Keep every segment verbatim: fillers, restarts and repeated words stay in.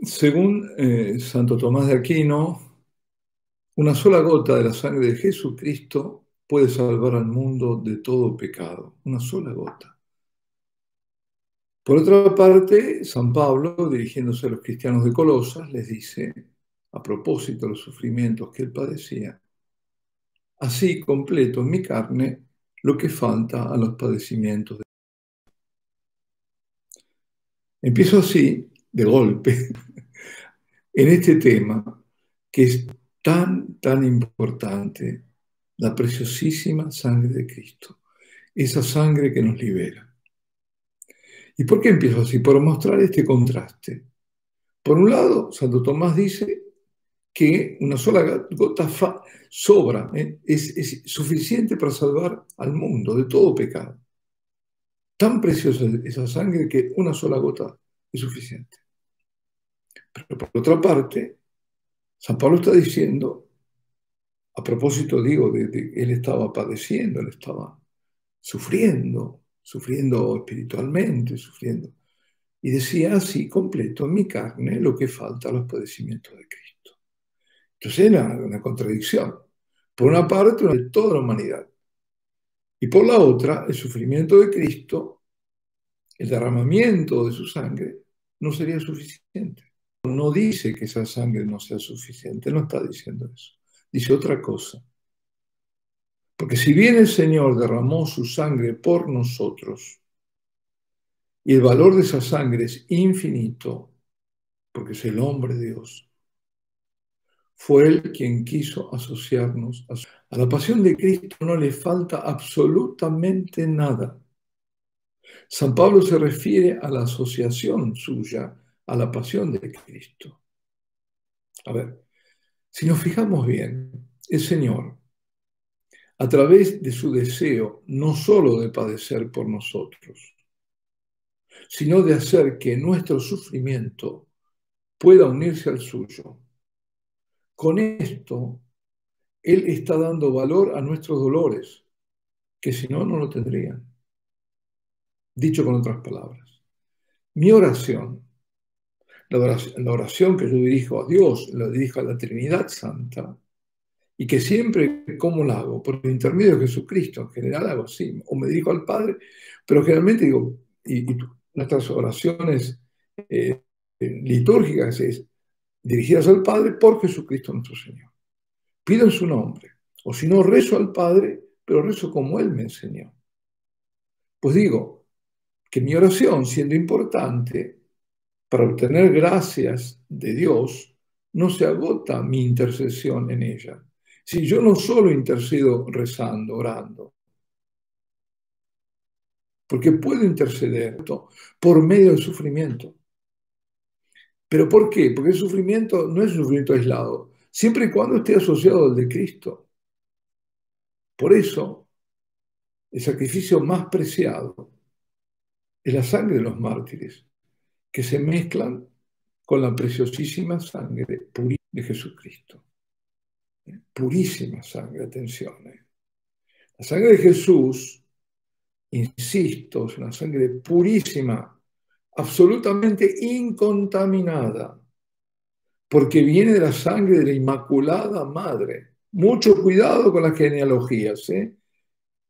Según eh, Santo Tomás de Aquino, una sola gota de la sangre de Jesucristo puede salvar al mundo de todo pecado. Una sola gota. Por otra parte, San Pablo, dirigiéndose a los cristianos de Colosas, les dice, a propósito de los sufrimientos que él padecía, así completo en mi carne lo que falta a los padecimientos de Cristo. Empiezo así, de golpe, en este tema que es tan, tan importante, la preciosísima sangre de Cristo, esa sangre que nos libera. ¿Y por qué empiezo así? Por mostrar este contraste. Por un lado, Santo Tomás dice que una sola gota sobra, ¿eh? es, es suficiente para salvar al mundo de todo pecado. Tan preciosa es esa sangre que una sola gota es suficiente. Pero por otra parte, San Pablo está diciendo, a propósito, digo, de, de, él estaba padeciendo, él estaba sufriendo, sufriendo espiritualmente, sufriendo. Y decía, así completo en mi carne lo que falta a los padecimientos de Cristo. Entonces era una contradicción. Por una parte, de toda la humanidad. Y por la otra, el sufrimiento de Cristo, el derramamiento de su sangre, no sería suficiente. No dice que esa sangre no sea suficiente, no está diciendo eso. Dice otra cosa. Porque si bien el Señor derramó su sangre por nosotros, y el valor de esa sangre es infinito, porque es el hombre de Dios, fue Él quien quiso asociarnos. A, su... a la pasión de Cristo no le falta absolutamente nada. San Pablo se refiere a la asociación suya, a la pasión de Cristo. A ver, si nos fijamos bien, el Señor, a través de su deseo, no solo de padecer por nosotros, sino de hacer que nuestro sufrimiento pueda unirse al suyo, con esto, Él está dando valor a nuestros dolores, que si no, no lo tendrían. Dicho con otras palabras, mi oración, la oración, la oración que yo dirijo a Dios, la dirijo a la Trinidad Santa, y que siempre, ¿cómo la hago? Por el intermedio de Jesucristo, en general hago así, o me dirijo al Padre, pero generalmente digo, y, y nuestras oraciones eh, litúrgicas es, dirigidas al Padre por Jesucristo nuestro Señor. Pido en su nombre, o si no, rezo al Padre, pero rezo como Él me enseñó. Pues digo, que mi oración, siendo importante, para obtener gracias de Dios, no se agota mi intercesión en ella. Si yo no solo intercedo rezando, orando, porque puedo interceder por medio del sufrimiento. ¿Pero por qué? Porque el sufrimiento no es un sufrimiento aislado, siempre y cuando esté asociado al de Cristo. Por eso, el sacrificio más preciado es la sangre de los mártires, que se mezclan con la preciosísima sangre pura de Jesucristo. Purísima sangre, atención. ¿eh? La sangre de Jesús, insisto, es una sangre purísima, absolutamente incontaminada, porque viene de la sangre de la Inmaculada Madre. Mucho cuidado con las genealogías, ¿eh?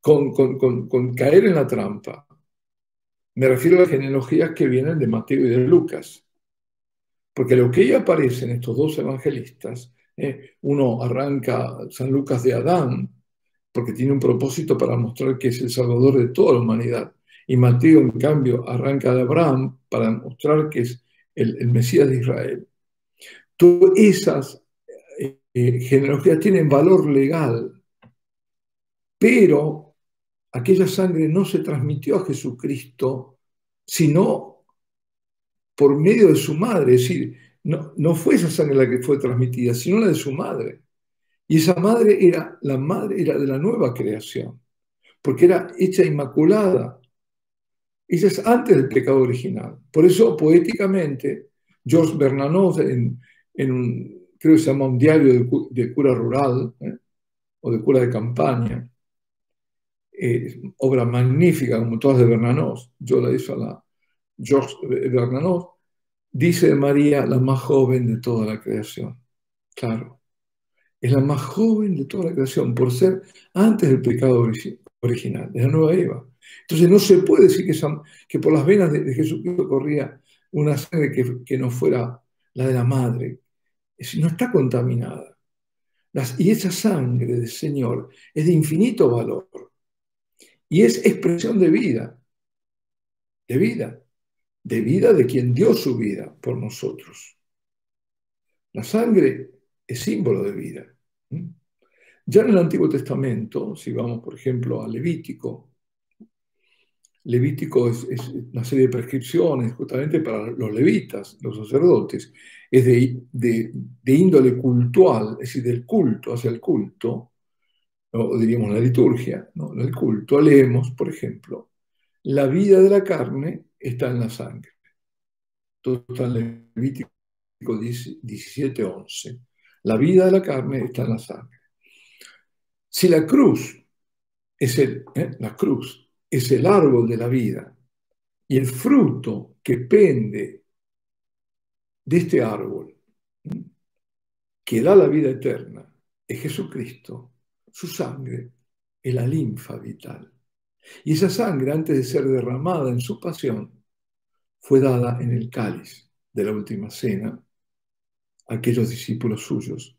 con, con, con, con caer en la trampa. Me refiero a las genealogías que vienen de Mateo y de Lucas, porque lo que ahí aparece en estos dos evangelistas, ¿eh? uno arranca San Lucas de Adán, porque tiene un propósito para mostrar que es el salvador de toda la humanidad, y Mateo, en cambio, arranca de Abraham para mostrar que es el, el Mesías de Israel. Todas esas eh, genealogías tienen valor legal, pero aquella sangre no se transmitió a Jesucristo, sino por medio de su madre. Es decir, no, no fue esa sangre la que fue transmitida, sino la de su madre. Y esa madre era, la madre era de la nueva creación, porque era hecha inmaculada. Esa es antes del pecado original. Por eso, poéticamente, George Bernanos, en, en un, creo que se llama un diario de, de cura rural, ¿eh? o de cura de campaña, eh, obra magnífica, como todas de Bernanos, yo la hice a la George Bernanos, Dice de María, la más joven de toda la creación. Claro, es la más joven de toda la creación por ser antes del pecado origi original, de la nueva Eva. Entonces no se puede decir que, San, que por las venas de, de Jesucristo corría una sangre que, que no fuera la de la madre. Es decir, no está contaminada. Las, y esa sangre del Señor es de infinito valor. Y es expresión de vida, de vida, de vida de quien dio su vida por nosotros. La sangre es símbolo de vida. Ya en el Antiguo Testamento, si vamos por ejemplo a Levítico, Levítico es, es una serie de prescripciones justamente para los levitas, los sacerdotes, es de, de, de índole cultual, es decir, del culto hacia el culto, o diríamos la liturgia, ¿no? En el culto leemos, por ejemplo, la vida de la carne está en la sangre. Todo está en Levítico diecisiete, once. La vida de la carne está en la sangre. Si la cruz es el, ¿eh? la cruz, es el árbol de la vida y el fruto que pende de este árbol que da la vida eterna es Jesucristo. Su sangre es la linfa vital. Y esa sangre, antes de ser derramada en su pasión, fue dada en el cáliz de la última cena a aquellos discípulos suyos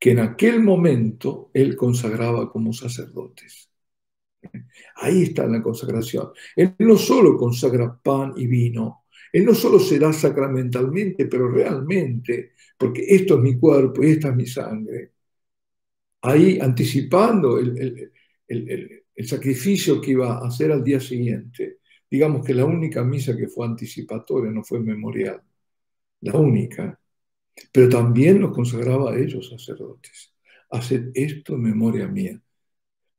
que en aquel momento él consagraba como sacerdotes. Ahí está la consagración. Él no solo consagra pan y vino, él no solo se da sacramentalmente, pero realmente, porque esto es mi cuerpo y esta es mi sangre. Ahí anticipando el, el, el, el, el sacrificio que iba a hacer al día siguiente. Digamos que la única misa que fue anticipatoria, no fue memorial, la única, pero también los consagraba a ellos sacerdotes. Haced esto en memoria mía,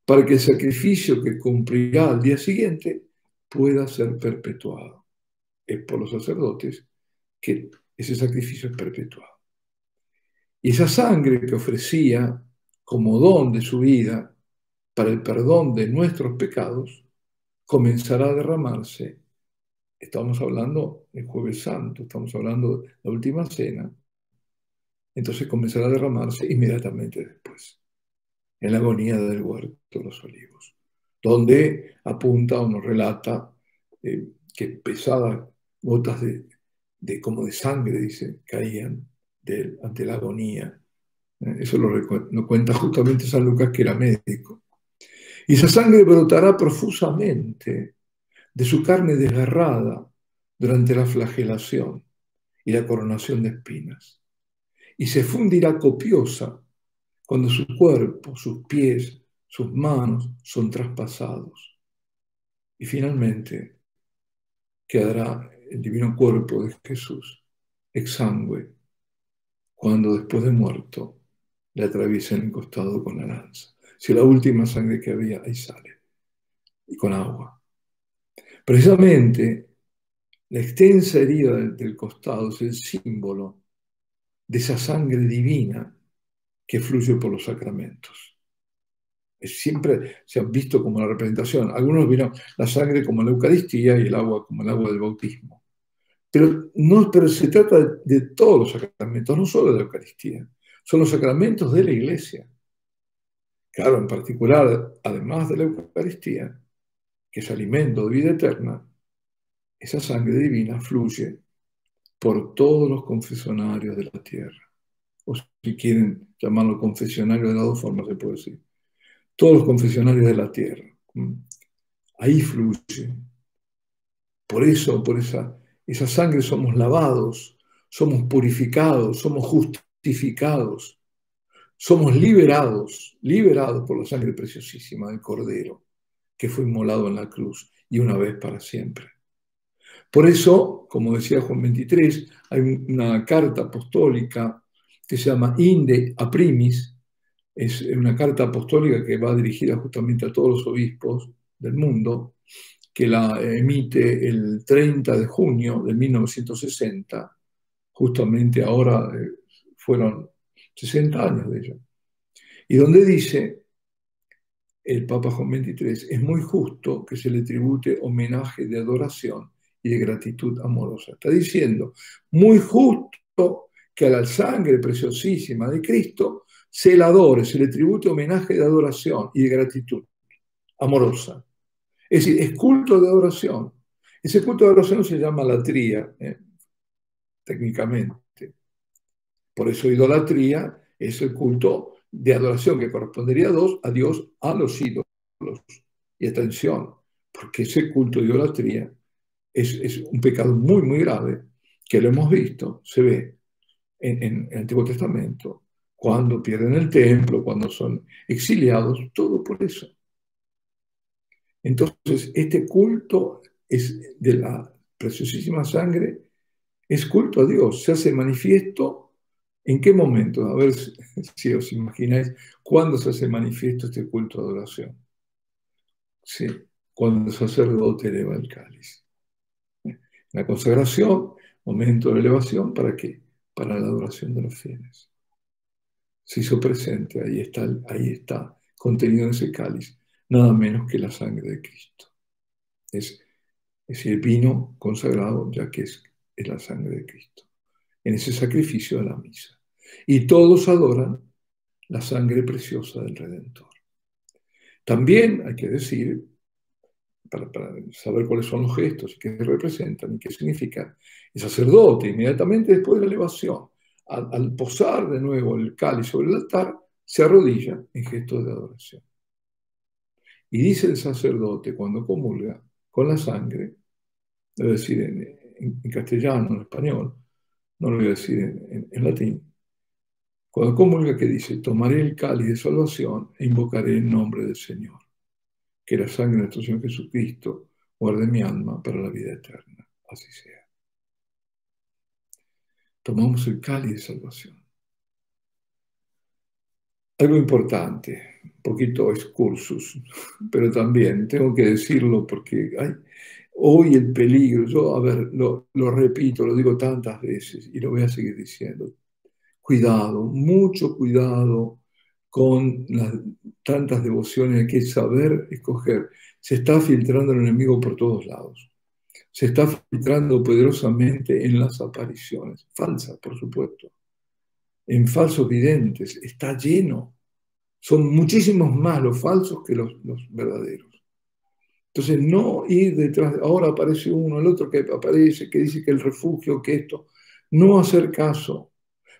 para que el sacrificio que cumplirá al día siguiente pueda ser perpetuado. Es por los sacerdotes que ese sacrificio es perpetuado. Y esa sangre que ofrecía como don de su vida para el perdón de nuestros pecados, comenzará a derramarse. Estamos hablando del Jueves Santo, estamos hablando de la Última Cena. Entonces comenzará a derramarse inmediatamente después, en la agonía del huerto de los olivos, donde apunta o nos relata eh, que pesadas gotas de, de, como de sangre, dice, caían de, ante la agonía. Eso lo, lo cuenta justamente San Lucas, que era médico. Y esa sangre brotará profusamente de su carne desgarrada durante la flagelación y la coronación de espinas, y se fundirá copiosa cuando su cuerpo, sus pies, sus manos son traspasados. Y finalmente quedará el divino cuerpo de Jesús exangüe cuando después de muerto le atraviesen el costado con la lanza. Si la última sangre que había ahí sale, y con agua. Precisamente la extensa herida del costado es el símbolo de esa sangre divina que fluye por los sacramentos. Siempre se han visto como la representación. Algunos vieron la sangre como la Eucaristía y el agua como el agua del bautismo. Pero, no, pero se trata de, de todos los sacramentos, no solo de la Eucaristía. Son los sacramentos de la Iglesia. Claro, en particular, además de la Eucaristía, que es alimento de vida eterna, esa sangre divina fluye por todos los confesionarios de la tierra. O si quieren llamarlo confesionario, de las dos formas se puede decir. Todos los confesionarios de la tierra. Ahí fluye. Por eso, por esa, esa sangre somos lavados, somos purificados, somos justificados, somos liberados, liberados por la sangre preciosísima del Cordero, que fue inmolado en la cruz y una vez para siempre. Por eso, como decía Juan veintitrés, hay una carta apostólica que se llama Inde Aprimis, es una carta apostólica que va dirigida justamente a todos los obispos del mundo, que la emite el treinta de junio de mil novecientos sesenta, justamente ahora eh, fueron sesenta años de ella, y donde dice el Papa Juan veintitrés, es muy justo que se le tribute homenaje de adoración y de gratitud amorosa. Está diciendo, muy justo que a la sangre preciosísima de Cristo se le adore, se le tribute homenaje de adoración y de gratitud amorosa. Es decir, es culto de adoración. Ese culto de adoración se llama latría, ¿eh? técnicamente. Por eso idolatría es el culto de adoración que correspondería a Dios, a Dios, a los ídolos. Y atención, porque ese culto de idolatría es, es un pecado muy, muy grave, que lo hemos visto, se ve en, en el Antiguo Testamento, cuando pierden el templo, cuando son exiliados, todo por eso. Entonces, este culto es de la preciosísima sangre es culto a Dios, se hace manifiesto. ¿En qué momento? A ver si, si os imagináis cuándo se hace manifiesto este culto de adoración. Sí, cuando el sacerdote eleva el cáliz. La consagración, momento de elevación, ¿para qué? Para la adoración de los fieles. Se hizo presente, ahí está, ahí está contenido en ese cáliz, nada menos que la sangre de Cristo. Es, es el vino consagrado, ya que es, es la sangre de Cristo, en ese sacrificio de la misa. Y todos adoran la sangre preciosa del Redentor. También hay que decir, para, para saber cuáles son los gestos, qué representan y qué significan, el sacerdote, inmediatamente después de la elevación, al, al posar de nuevo el cáliz sobre el altar, se arrodilla en gestos de adoración. Y dice el sacerdote cuando comulga con la sangre, lo voy a decir en, en, en castellano, en español, no lo voy a decir en, en, en latín, cuando comulga que dice, tomaré el cáliz de salvación e invocaré el nombre del Señor, que la sangre de nuestro Señor Jesucristo guarde mi alma para la vida eterna, así sea. Tomamos el cáliz de salvación. Algo importante, un poquito excursus, pero también tengo que decirlo porque ay, hoy el peligro, yo a ver, lo, lo repito, lo digo tantas veces y lo voy a seguir diciendo. Cuidado, mucho cuidado con las tantas devociones, hay que saber escoger. Se está filtrando el enemigo por todos lados. Se está filtrando poderosamente en las apariciones, falsas por supuesto. En falsos videntes, está lleno. Son muchísimos más los falsos que los, los verdaderos. Entonces no ir detrás, ahora aparece uno, el otro que aparece, que dice que el refugio, que esto. No hacer caso,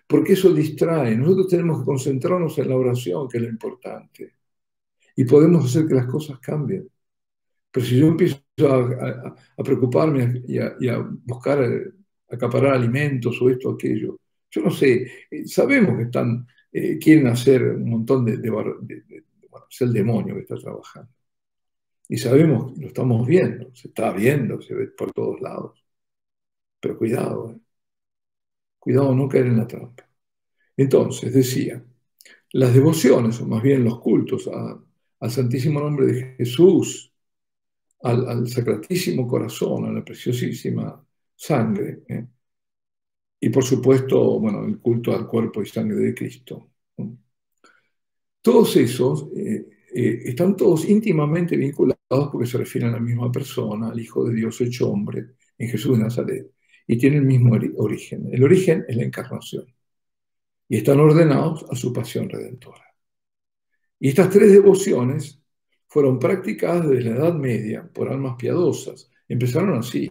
porque eso distrae. Nosotros tenemos que concentrarnos en la oración, que es lo importante. Y podemos hacer que las cosas cambien. Pero si yo empiezo a, a, a preocuparme y a, y a buscar, a acaparar alimentos o esto o aquello, yo no sé, sabemos que están, eh, quieren hacer un montón de, de, de, de bueno, es el demonio que está trabajando. Y sabemos, lo estamos viendo, se está viendo, se ve por todos lados. Pero cuidado, eh. cuidado no caer en la trampa. Entonces, decía, las devociones, o más bien los cultos a, al Santísimo Nombre de Jesús, al, al Sacratísimo Corazón, a la preciosísima sangre, eh, y por supuesto, bueno, el culto al cuerpo y sangre de Cristo. Todos esos eh, eh, están todos íntimamente vinculados porque se refieren a la misma persona, al Hijo de Dios hecho hombre, en Jesús de Nazaret, y tienen el mismo origen. El origen es la encarnación. Y están ordenados a su pasión redentora. Y estas tres devociones fueron practicadas desde la Edad Media por almas piadosas. Empezaron así.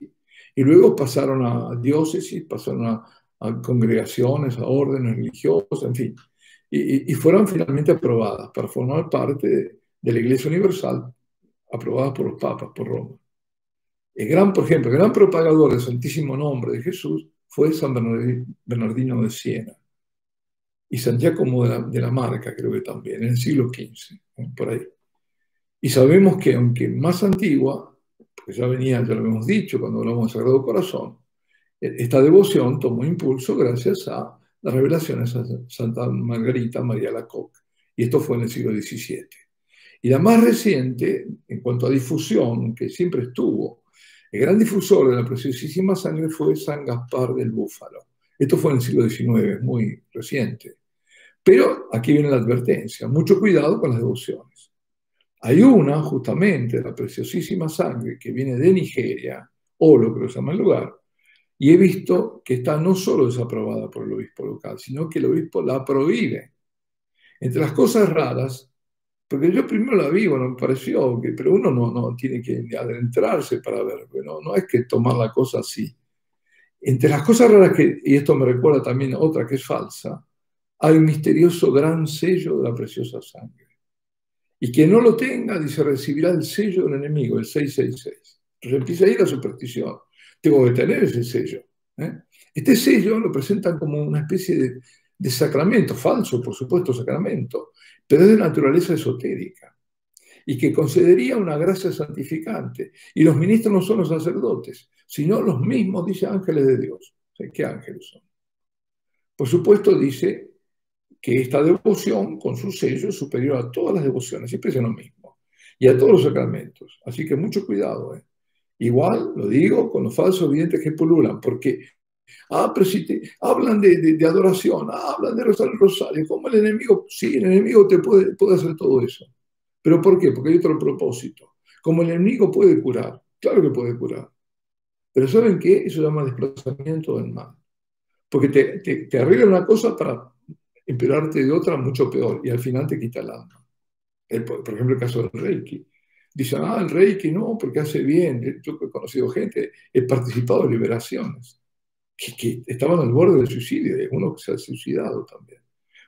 Y luego pasaron a diócesis, pasaron a, a congregaciones, a órdenes religiosas, en fin. Y, y fueron finalmente aprobadas para formar parte de, de la Iglesia Universal, aprobadas por los papas, por Roma. El gran, por ejemplo, el gran propagador del Santísimo Nombre de Jesús fue San Bernardino de Siena y San Giacomo de la, de la Marca, creo que también, en el siglo quince, por ahí. Y sabemos que, aunque más antigua, porque ya venía, ya lo hemos dicho cuando hablamos del Sagrado Corazón, esta devoción tomó impulso gracias a las revelaciones a Santa Margarita María Lacoque, y esto fue en el siglo diecisiete. Y la más reciente, en cuanto a difusión, que siempre estuvo, el gran difusor de la preciosísima sangre fue San Gaspar del Búfalo. Esto fue en el siglo diecinueve, muy reciente. Pero aquí viene la advertencia, mucho cuidado con las devociones. Hay una, justamente, la preciosísima sangre que viene de Nigeria, o lo que lo llama el lugar, y he visto que está no solo desaprobada por el obispo local, sino que el obispo la prohíbe. Entre las cosas raras, porque yo primero la vi, bueno, me pareció, que, pero uno no, no tiene que adentrarse para ver, no, no es que tomar la cosa así. Entre las cosas raras, que, y esto me recuerda también a otra que es falsa, hay un misterioso gran sello de la preciosa sangre. Y quien no lo tenga, dice, recibirá el sello del enemigo, el seiscientos sesenta y seis. Entonces empieza ahí la superstición. Tengo que tener ese sello. ¿eh? Este sello lo presentan como una especie de, de sacramento, falso, por supuesto, sacramento, pero es de naturaleza esotérica y que concedería una gracia santificante. Y los ministros no son los sacerdotes, sino los mismos, dice, ángeles de Dios. O sea, ¿qué ángeles son? Por supuesto, dice que esta devoción, con su sello, es superior a todas las devociones, siempre es lo mismo, y a todos los sacramentos. Así que mucho cuidado, ¿eh? Igual, lo digo, con los falsos videntes que pululan, porque ah, pero si te, hablan de, de, de adoración, ah, hablan de rezar el rosario, como el enemigo, sí, el enemigo te puede, puede hacer todo eso. ¿Pero por qué? Porque hay otro propósito. Como el enemigo puede curar, claro que puede curar, pero ¿saben qué? Eso se llama desplazamiento del mal, porque te, te, te arregla una cosa para empeorarte de otra mucho peor, y al final te quita el alma. El, por ejemplo, el caso del Reiki. Dicen, ah, el Reiki no, porque hace bien. Yo he conocido gente, he participado en liberaciones, que, que estaban al borde del suicidio, y algunos que se han suicidado también.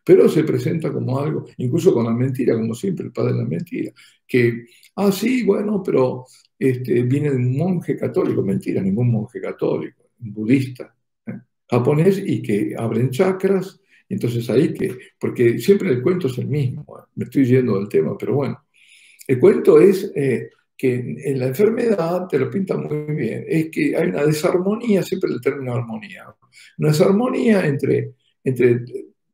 Pero se presenta como algo, incluso con la mentira, como siempre, el padre de la mentira, que, ah, sí, bueno, pero este, viene de un monje católico. Mentira, ningún monje católico, un budista, ¿eh? japonés, y que abren chakras. Entonces ahí que, porque siempre el cuento es el mismo, me estoy yendo del tema, pero bueno, el cuento es eh, que en la enfermedad, te lo pinta muy bien, es que hay una desarmonía, siempre el término armonía, una desarmonía entre, entre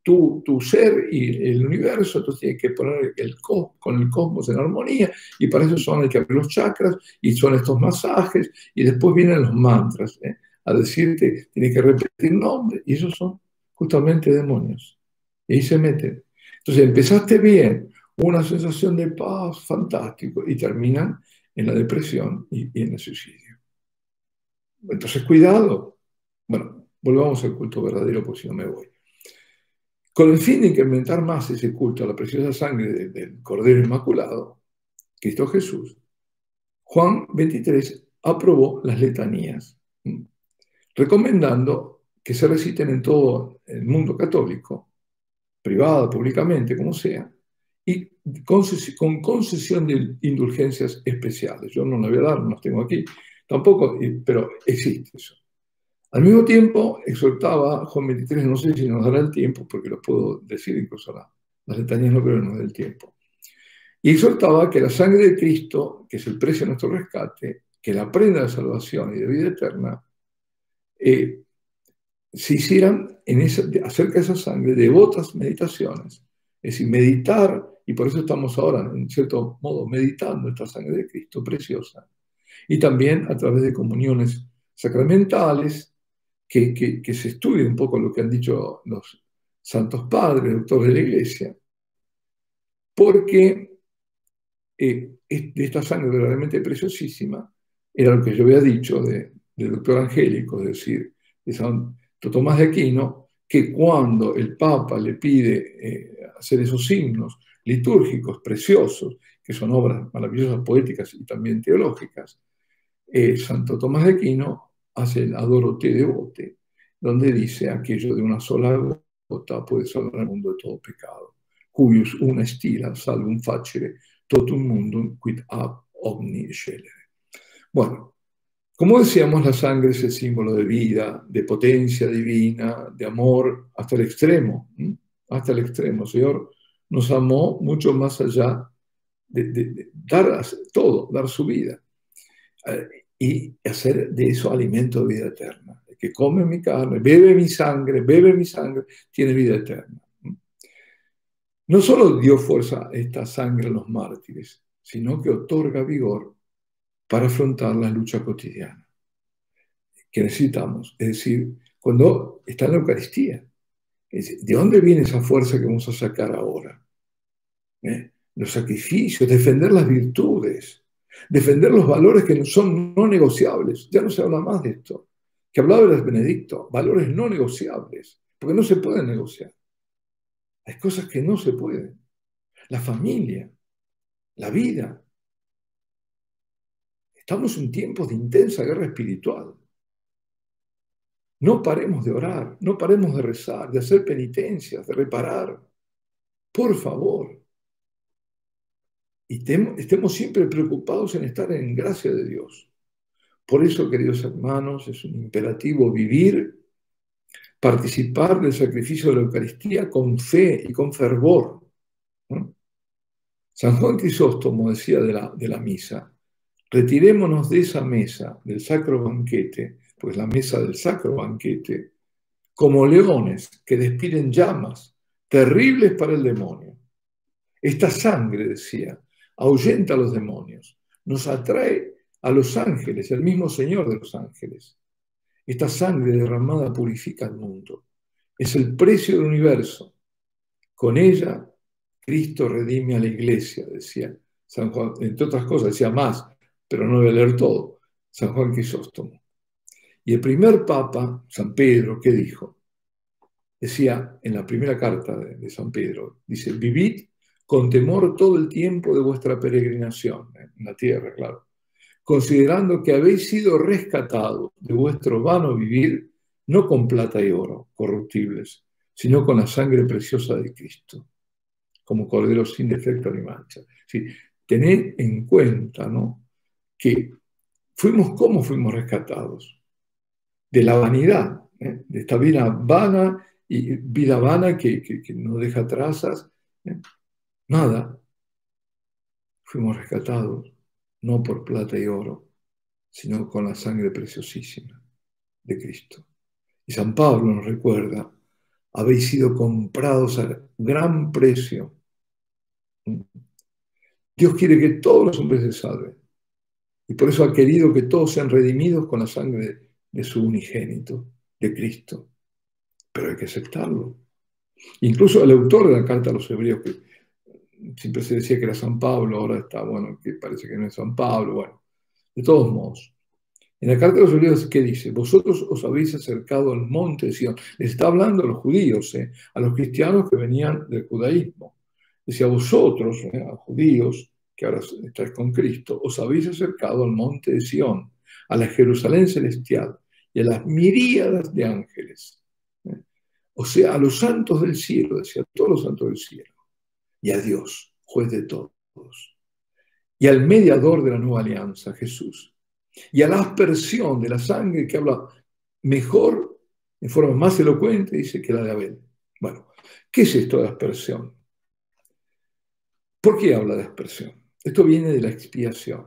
tu, tu ser y el universo, entonces tienes que poner el cos, con el cosmos en armonía, y para eso son hay que abrir los chakras, y son estos masajes, y después vienen los mantras, ¿eh? a decirte, tienes que repetir nombres, y esos son justamente demonios, y ahí se meten. Entonces empezaste bien, una sensación de paz, fantástico, y terminan en la depresión y, y en el suicidio. Entonces cuidado. Bueno, volvamos al culto verdadero, porque si no me voy. Con el fin de incrementar más ese culto a la preciosa sangre de, del Cordero Inmaculado, Cristo Jesús, Juan veintitrés aprobó las letanías, ¿sí? recomendando que se reciten en todo el mundo católico, privado, públicamente, como sea, y con concesión de indulgencias especiales. Yo no las voy a dar, no las tengo aquí, tampoco, pero existe eso. Al mismo tiempo, exhortaba Juan veintitrés, no sé si nos dará el tiempo, porque lo puedo decir incluso ahora, las letanías no creo que nos dé el tiempo, y exhortaba que la sangre de Cristo, que es el precio de nuestro rescate, que la prenda de salvación y de vida eterna, eh, se hicieran en esa, acerca de esa sangre devotas meditaciones, es decir, meditar, y por eso estamos ahora, en cierto modo, meditando esta sangre de Cristo preciosa, y también a través de comuniones sacramentales, que, que, que se estudie un poco lo que han dicho los santos padres, doctores de la Iglesia, porque eh, esta sangre verdaderamente preciosísima era lo que yo había dicho del de doctor Angélico, es decir, de San Santo Tomás de Aquino, que cuando el Papa le pide eh, hacer esos himnos litúrgicos preciosos, que son obras maravillosas, poéticas y también teológicas, eh, Santo Tomás de Aquino hace el Adoro te devote, donde dice aquello de una sola gota puede salvar al mundo de todo pecado, cuius una stila salvum facere totum mundum quid ab omni scelere. Bueno, como decíamos, la sangre es el símbolo de vida, de potencia divina, de amor, hasta el extremo, ¿eh? hasta el extremo. El Señor nos amó mucho más allá de, de, de dar todo, dar su vida, eh, y hacer de eso alimento de vida eterna. El que come mi carne, bebe mi sangre, bebe mi sangre, tiene vida eterna. No solo dio fuerza esta sangre a los mártires, sino que otorga vigor para afrontar la lucha cotidiana que necesitamos. Es decir, cuando está en la Eucaristía, es, ¿de dónde viene esa fuerza que vamos a sacar ahora? ¿Eh? Los sacrificios, defender las virtudes, defender los valores que son no negociables. Ya no se habla más de esto. Que hablaba de Benedicto, valores no negociables, porque no se pueden negociar. Hay cosas que no se pueden. La familia, la vida. Estamos en tiempos de intensa guerra espiritual. No paremos de orar, no paremos de rezar, de hacer penitencias, de reparar. Por favor. Y estemos siempre preocupados en estar en gracia de Dios. Por eso, queridos hermanos, es un imperativo vivir, participar del sacrificio de la Eucaristía con fe y con fervor. ¿No? San Juan Crisóstomo decía de la, de la misa, retirémonos de esa mesa, del sacro banquete, pues la mesa del sacro banquete, como leones que despiden llamas, terribles para el demonio. Esta sangre, decía, ahuyenta a los demonios, nos atrae a los ángeles, el mismo Señor de los ángeles. Esta sangre derramada purifica el mundo. Es el precio del universo. Con ella, Cristo redime a la iglesia, decía San Juan, entre otras cosas, decía más, pero no voy a leer todo, San Juan Crisóstomo. Y el primer Papa, San Pedro, ¿qué dijo? Decía en la primera carta de, de San Pedro, dice, vivid con temor todo el tiempo de vuestra peregrinación, en la tierra, claro, considerando que habéis sido rescatados de vuestro vano vivir, no con plata y oro corruptibles, sino con la sangre preciosa de Cristo, como cordero sin defecto ni mancha. Sí, tened en cuenta, ¿no?, que fuimos, ¿cómo fuimos rescatados? De la vanidad, ¿eh? De esta vida vana, y vida vana que, que, que no deja trazas, ¿eh? Nada. Fuimos rescatados. No por plata y oro, sino con la sangre preciosísima de Cristo. Y San Pablo nos recuerda, habéis sido comprados a gran precio. Dios quiere que todos los hombres se salven. Y por eso ha querido que todos sean redimidos con la sangre de su unigénito, de Cristo. Pero hay que aceptarlo. Incluso el autor de la carta a los hebreos, que siempre se decía que era San Pablo, ahora está, bueno, que parece que no es San Pablo, bueno. De todos modos, en la Carta de los Hebreos, ¿qué dice? Vosotros os habéis acercado al monte de Sion. Les está hablando a los judíos, eh, a los cristianos que venían del judaísmo. Decía, vosotros, eh, a los judíos, que ahora estáis con Cristo, os habéis acercado al monte de Sion, a la Jerusalén celestial y a las miríadas de ángeles. Eh. O sea, a los santos del cielo, decía, a todos los santos del cielo. Y a Dios, juez de todos, y al mediador de la nueva alianza, Jesús, y a la aspersión de la sangre que habla mejor, en forma más elocuente, dice, que la de Abel. Bueno, ¿qué es esto de aspersión? ¿Por qué habla de aspersión? Esto viene de la expiación,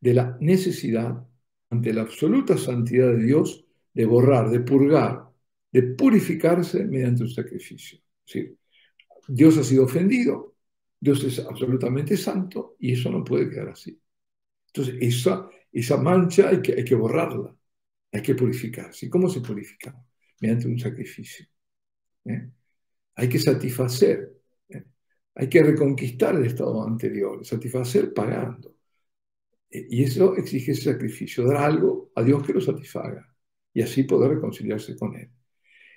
de la necesidad, ante la absoluta santidad de Dios, de borrar, de purgar, de purificarse mediante un sacrificio. ¿Sí? Dios ha sido ofendido, Dios es absolutamente santo y eso no puede quedar así. Entonces esa, esa mancha hay que, hay que borrarla, hay que purificarse. ¿Y cómo se purifica? Mediante un sacrificio. ¿Eh? Hay que satisfacer, ¿eh? Hay que reconquistar el estado anterior, satisfacer pagando. Y eso exige ese sacrificio, dar algo a Dios que lo satisfaga y así poder reconciliarse con Él.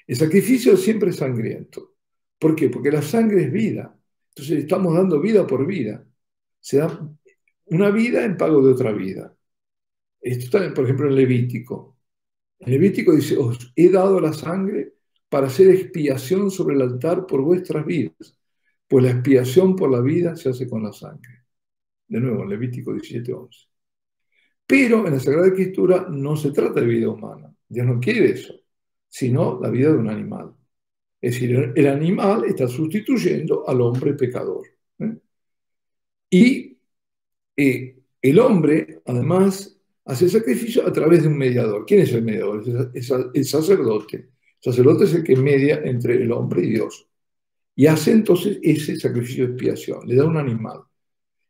El sacrificio siempre es sangriento. ¿Por qué? Porque la sangre es vida. Entonces estamos dando vida por vida. Se da una vida en pago de otra vida. Esto está, por ejemplo, en Levítico. En Levítico dice, os he dado la sangre para hacer expiación sobre el altar por vuestras vidas. Pues la expiación por la vida se hace con la sangre. De nuevo, en Levítico diecisiete, once. Pero en la Sagrada Escritura no se trata de vida humana. Dios no quiere eso, sino la vida de un animal. Es decir, el animal está sustituyendo al hombre pecador. ¿Eh? Y eh, el hombre, además, hace sacrificio a través de un mediador. ¿Quién es el mediador? Es el sacerdote. El sacerdote es el que media entre el hombre y Dios. Y hace entonces ese sacrificio de expiación. Le da un animal.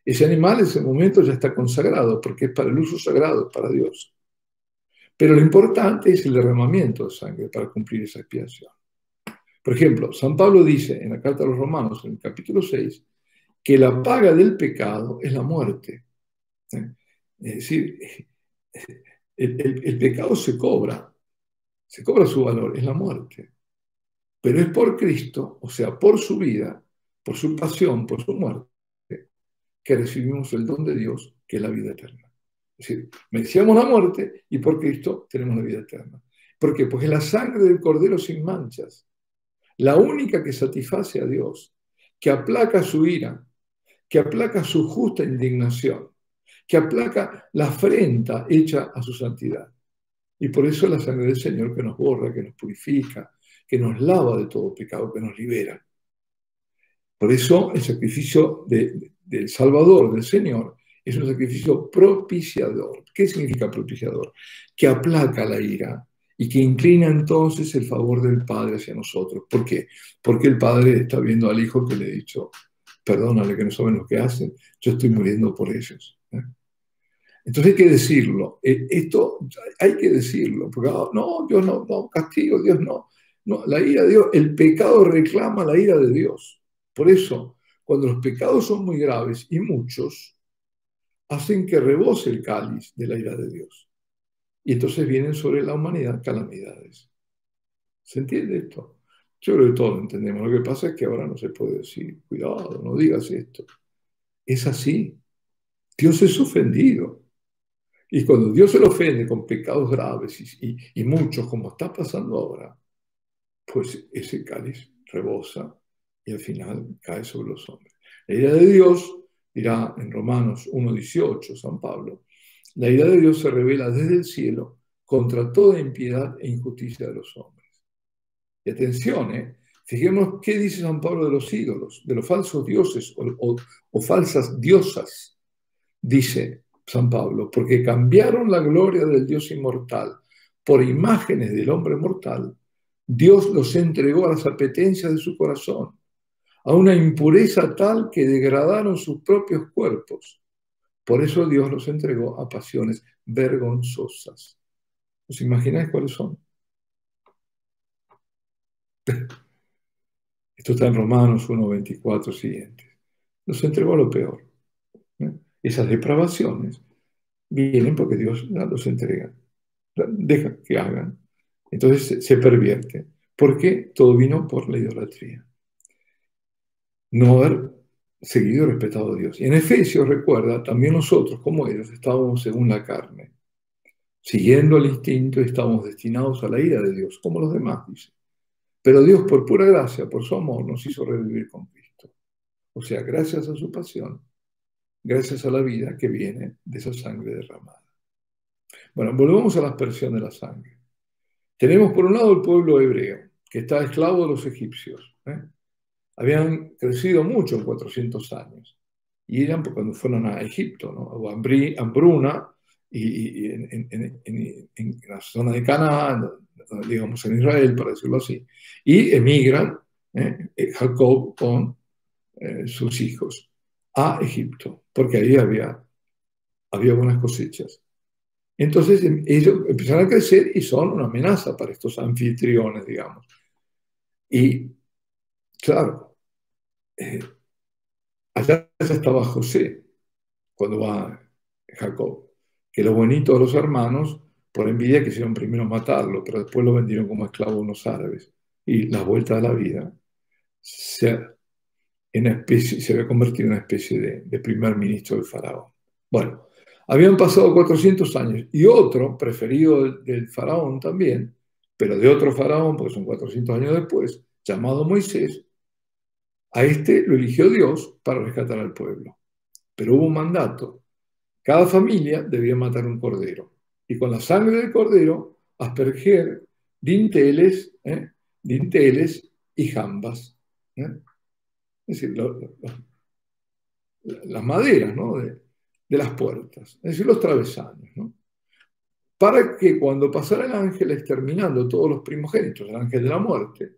Ese animal en ese momento ya está consagrado, porque es para el uso sagrado, para Dios. Pero lo importante es el derramamiento de sangre para cumplir esa expiación. Por ejemplo, San Pablo dice en la Carta a los Romanos, en el capítulo seis, que la paga del pecado es la muerte, Es decir, el, el, el pecado se cobra, se cobra su valor, es la muerte. Pero es por Cristo, o sea, por su vida, por su pasión, por su muerte, que recibimos el don de Dios, que es la vida eterna. Es decir, merecíamos la muerte y por Cristo tenemos la vida eterna. ¿Por qué? Porque es la sangre del Cordero sin manchas, la única que satisface a Dios, que aplaca su ira, que aplaca su justa indignación, que aplaca la afrenta hecha a su santidad. Y por eso la sangre del Señor que nos borra, que nos purifica, que nos lava de todo pecado, que nos libera. Por eso el sacrificio de, de, del Salvador, del Señor, es un sacrificio propiciador. ¿Qué significa propiciador? Que aplaca la ira y que inclina entonces el favor del Padre hacia nosotros. ¿Por qué? Porque el Padre está viendo al Hijo que le ha dicho, perdónale que no saben lo que hacen, yo estoy muriendo por ellos. Entonces hay que decirlo, esto hay que decirlo, porque no, Dios no, no, castigo, Dios no. No, la ira de Dios, el pecado reclama la ira de Dios. Por eso, cuando los pecados son muy graves y muchos, hacen que rebose el cáliz de la ira de Dios. Y entonces vienen sobre la humanidad calamidades. ¿Se entiende esto? Yo creo que todos lo entendemos. Lo que pasa es que ahora no se puede decir, cuidado, no digas esto. Es así. Dios es ofendido. Y cuando Dios se lo ofende con pecados graves y, y, y muchos, como está pasando ahora, pues ese cáliz rebosa y al final cae sobre los hombres. La ira de Dios, dirá en Romanos uno dieciocho San Pablo, la ira de Dios se revela desde el cielo contra toda impiedad e injusticia de los hombres. Y atención, ¿eh? Fijémonos qué dice San Pablo de los ídolos, de los falsos dioses o, o, o falsas diosas. Dice San Pablo, porque cambiaron la gloria del Dios inmortal por imágenes del hombre mortal, Dios los entregó a las apetencias de su corazón, a una impureza tal que degradaron sus propios cuerpos. Por eso Dios los entregó a pasiones vergonzosas. ¿Os imagináis cuáles son? Esto está en Romanos uno veinticuatro siguientes. Los entregó a lo peor. Esas depravaciones vienen porque Dios los entrega. Deja que hagan. Entonces se pervierte, porque todo vino por la idolatría. No haber seguido y respetado a Dios. Y en Efesios, recuerda, también nosotros, como ellos, estábamos según la carne. Siguiendo el instinto, estábamos destinados a la ira de Dios, como los demás, dice. Pero Dios, por pura gracia, por su amor, nos hizo revivir con Cristo. O sea, gracias a su pasión, gracias a la vida que viene de esa sangre derramada. Bueno, volvemos a la aspersión de la sangre. Tenemos por un lado el pueblo hebreo, que está esclavo de los egipcios. ¿eh? Habían crecido mucho en cuatrocientos años. Y eran cuando fueron a Egipto, ¿no? O hambruna, y, y en, en, en, en la zona de Canaán, digamos en Israel, para decirlo así. Y emigran ¿eh? Jacob con eh, sus hijos a Egipto, porque ahí había, había buenas cosechas. Entonces ellos empiezan a crecer y son una amenaza para estos anfitriones, digamos. Y, claro, eh, allá estaba José, cuando va Jacob, que los bonitos de los hermanos, por envidia, quisieron primero matarlo, pero después lo vendieron como esclavo a unos árabes. Y la vuelta de la vida se, en especie, se había convertido en una especie de, de primer ministro del faraón. Bueno. Habían pasado cuatrocientos años y otro, preferido del, del faraón también, pero de otro faraón, porque son cuatrocientos años después, llamado Moisés, a este lo eligió Dios para rescatar al pueblo. Pero hubo un mandato. Cada familia debía matar un cordero. Y con la sangre del cordero, asperger dinteles, ¿eh? dinteles y jambas. ¿eh? Es decir, lo, lo, lo, las maderas, ¿no? De, de las puertas, es decir, los travesaños, ¿no? Para que cuando pasara el ángel exterminando todos los primogénitos, el ángel de la muerte,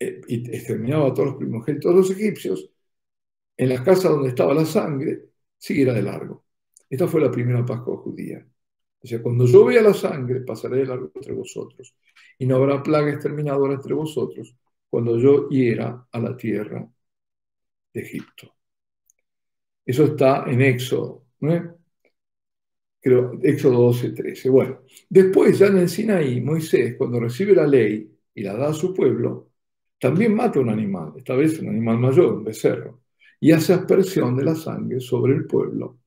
eh, y exterminaba a todos los primogénitos de los egipcios, en las casas donde estaba la sangre, siguiera de largo. Esta fue la primera Pascua judía. O sea, cuando yo vea la sangre, pasaré de largo entre vosotros, y no habrá plaga exterminadora entre vosotros, cuando yo hiera a la tierra de Egipto. Eso está en Éxodo, ¿no? creo, Éxodo doce, trece. Bueno, después ya en el Sinaí, Moisés, cuando recibe la ley y la da a su pueblo, también mata un animal, esta vez un animal mayor, un becerro, y hace aspersión de la sangre sobre el pueblo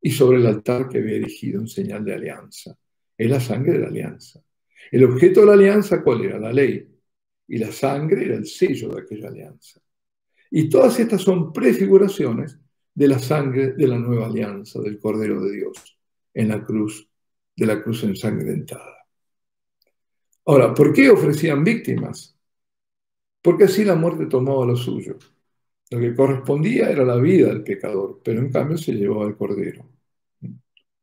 y sobre el altar que había erigido en señal de alianza. Es la sangre de la alianza. El objeto de la alianza, ¿cuál era? La ley. Y la sangre era el sello de aquella alianza. Y todas estas son prefiguraciones de la sangre de la nueva alianza, del Cordero de Dios, en la cruz, de la cruz ensangrentada. Ahora, ¿por qué ofrecían víctimas? Porque así la muerte tomaba lo suyo. Lo que correspondía era la vida del pecador, pero en cambio se llevaba el cordero,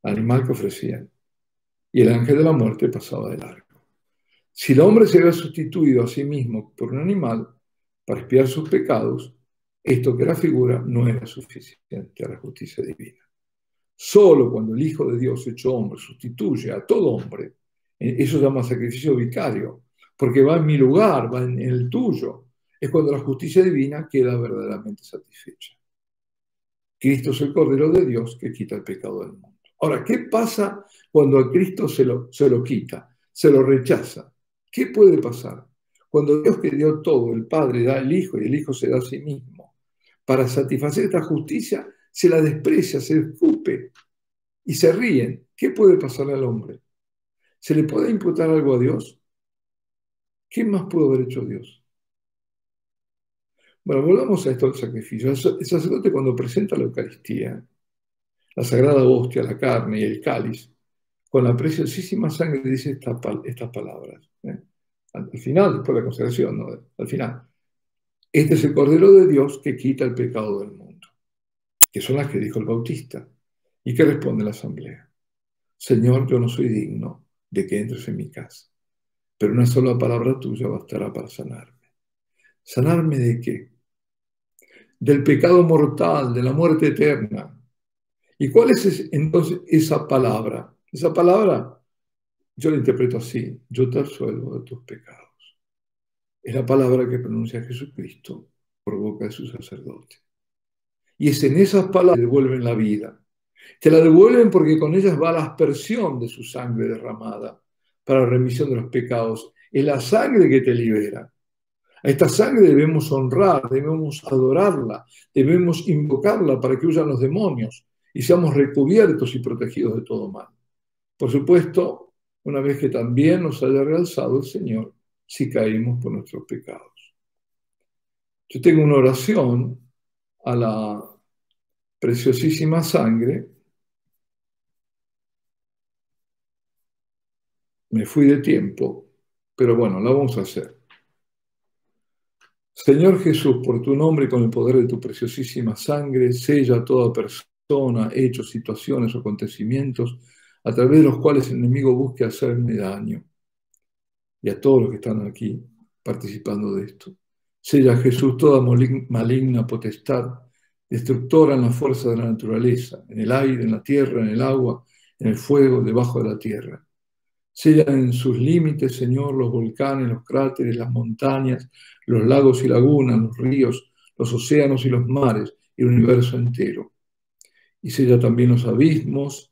animal que ofrecían. Y el ángel de la muerte pasaba de largo. Si el hombre se había sustituido a sí mismo por un animal para expiar sus pecados, esto que era figura no era suficiente a la justicia divina. Solo cuando el Hijo de Dios hecho hombre sustituye a todo hombre, eso se llama sacrificio vicario, porque va en mi lugar, va en el tuyo, es cuando la justicia divina queda verdaderamente satisfecha. Cristo es el Cordero de Dios que quita el pecado del mundo. Ahora, ¿qué pasa cuando a Cristo se lo, se lo quita, se lo rechaza? ¿Qué puede pasar? Cuando Dios que dio todo, el Padre da al Hijo y el Hijo se da a sí mismo, para satisfacer esta justicia, se la desprecia, se escupe y se ríen. ¿Qué puede pasarle al hombre? ¿Se le puede imputar algo a Dios? ¿Qué más pudo haber hecho Dios? Bueno, volvamos a esto del sacrificio. El sacerdote cuando presenta la Eucaristía, la sagrada hostia, la carne y el cáliz, con la preciosísima sangre dice esta, estas palabras, ¿eh? Al final, después de la consagración, ¿no? Al final. Este es el Cordero de Dios que quita el pecado del mundo, que son las que dijo el Bautista, y que responde la asamblea. Señor, yo no soy digno de que entres en mi casa, pero una sola palabra tuya bastará para sanarme. ¿Sanarme de qué? Del pecado mortal, de la muerte eterna. ¿Y cuál es entonces esa palabra? Esa palabra, yo la interpreto así, yo te absuelvo de tus pecados. Es la palabra que pronuncia Jesucristo por boca de su sacerdote. Y es en esas palabras que te devuelven la vida. Te la devuelven porque con ellas va la aspersión de su sangre derramada para la remisión de los pecados. Es la sangre que te libera. A esta sangre debemos honrar, debemos adorarla, debemos invocarla para que huyan los demonios y seamos recubiertos y protegidos de todo mal. Por supuesto, una vez que también nos haya realzado el Señor si caímos por nuestros pecados. Yo tengo una oración a la preciosísima sangre. Me fui de tiempo, pero bueno, la vamos a hacer. Señor Jesús, por tu nombre y con el poder de tu preciosísima sangre, sella a toda persona, hechos, situaciones o acontecimientos a través de los cuales el enemigo busque hacerme daño. Y a todos los que están aquí participando de esto. Sella, Jesús, toda maligna potestad, destructora en la fuerza de la naturaleza, en el aire, en la tierra, en el agua, en el fuego, debajo de la tierra. Sella en sus límites, Señor, los volcanes, los cráteres, las montañas, los lagos y lagunas, los ríos, los océanos y los mares, y el universo entero. Y sella también los abismos,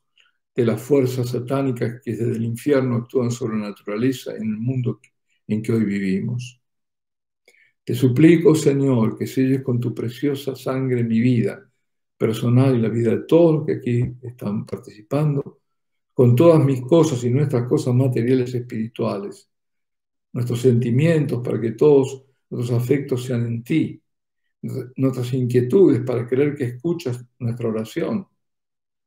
de las fuerzas satánicas que desde el infierno actúan sobre la naturaleza en el mundo en que hoy vivimos. Te suplico, Señor, que selles con tu preciosa sangre mi vida personal y la vida de todos los que aquí están participando, con todas mis cosas y nuestras cosas materiales y espirituales, nuestros sentimientos para que todos nuestros afectos sean en ti, nuestras inquietudes para creer que escuchas nuestra oración,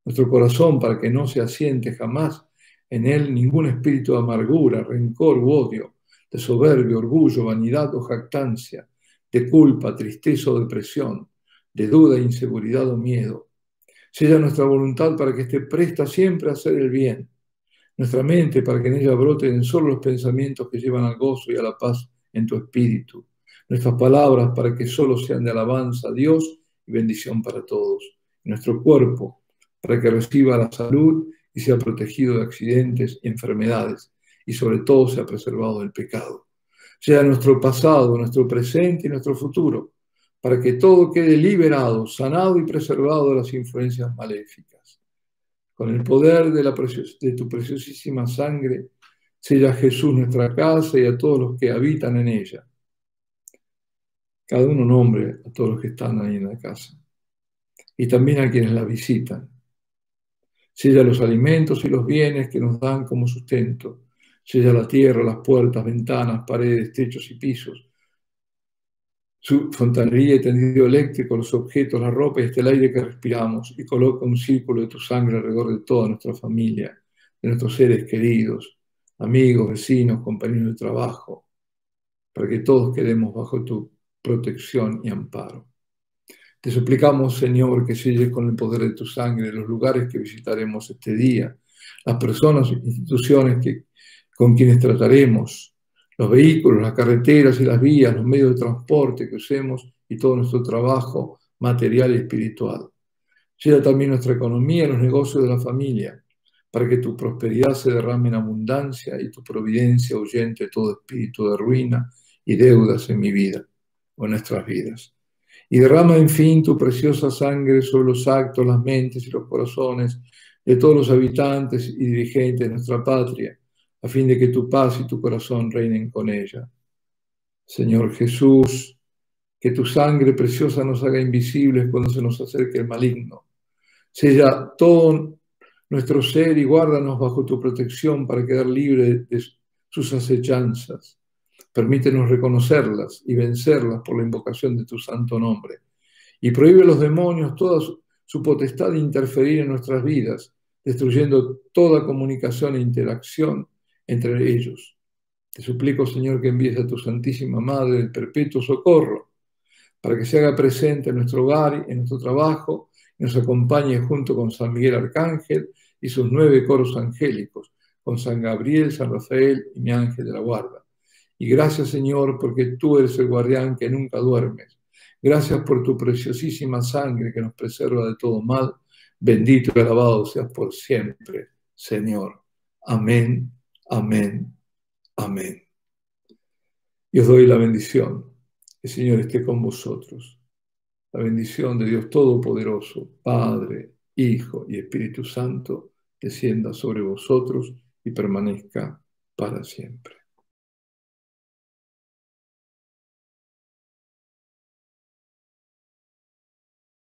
nuestro corazón para que no se asiente jamás en él ningún espíritu de amargura, rencor u odio, de soberbia, orgullo, vanidad o jactancia, de culpa, tristeza o depresión, de duda, inseguridad o miedo. Sella nuestra voluntad para que esté presta siempre a hacer el bien, nuestra mente para que en ella broten solo los pensamientos que llevan al gozo y a la paz en tu espíritu, nuestras palabras para que solo sean de alabanza a Dios y bendición para todos, nuestro cuerpo para que reciba la salud y sea protegido de accidentes y enfermedades, y sobre todo sea preservado del pecado. Sea nuestro pasado, nuestro presente y nuestro futuro, para que todo quede liberado, sanado y preservado de las influencias maléficas. Con el poder de, la precios, de tu preciosísima sangre, sella a Jesús nuestra casa y a todos los que habitan en ella. Cada uno nombre a todos los que están ahí en la casa. Y también a quienes la visitan. Sella los alimentos y los bienes que nos dan como sustento. Sella la tierra, las puertas, ventanas, paredes, techos y pisos. Su fontanería y tendido eléctrico, los objetos, la ropa y hasta el aire que respiramos, y coloca un círculo de tu sangre alrededor de toda nuestra familia, de nuestros seres queridos, amigos, vecinos, compañeros de trabajo, para que todos quedemos bajo tu protección y amparo. Te suplicamos, Señor, que selles con el poder de tu sangre los lugares que visitaremos este día, las personas e instituciones que, con quienes trataremos, los vehículos, las carreteras y las vías, los medios de transporte que usemos y todo nuestro trabajo material y espiritual. Sella también nuestra economía y los negocios de la familia, para que tu prosperidad se derrame en abundancia y tu providencia ahuyente todo espíritu de ruina y deudas en mi vida o en nuestras vidas. Y derrama, en fin, tu preciosa sangre sobre los actos, las mentes y los corazones de todos los habitantes y dirigentes de nuestra patria, a fin de que tu paz y tu corazón reinen con ella. Señor Jesús, que tu sangre preciosa nos haga invisibles cuando se nos acerque el maligno. Sella todo nuestro ser y guárdanos bajo tu protección para quedar libres de sus acechanzas. Permítenos reconocerlas y vencerlas por la invocación de tu santo nombre. Y prohíbe a los demonios toda su potestad de interferir en nuestras vidas, destruyendo toda comunicación e interacción entre ellos. Te suplico, Señor, que envíes a tu Santísima Madre el perpetuo socorro, para que se haga presente en nuestro hogar, en nuestro trabajo, y nos acompañe junto con San Miguel Arcángel y sus nueve coros angélicos, con San Gabriel, San Rafael y mi ángel de la guarda. Y gracias, Señor, porque tú eres el guardián que nunca duermes. Gracias por tu preciosísima sangre que nos preserva de todo mal. Bendito y alabado seas por siempre, Señor. Amén. Amén. Amén. Y os doy la bendición. El Señor esté con vosotros. La bendición de Dios Todopoderoso, Padre, Hijo y Espíritu Santo, descienda sobre vosotros y permanezca para siempre.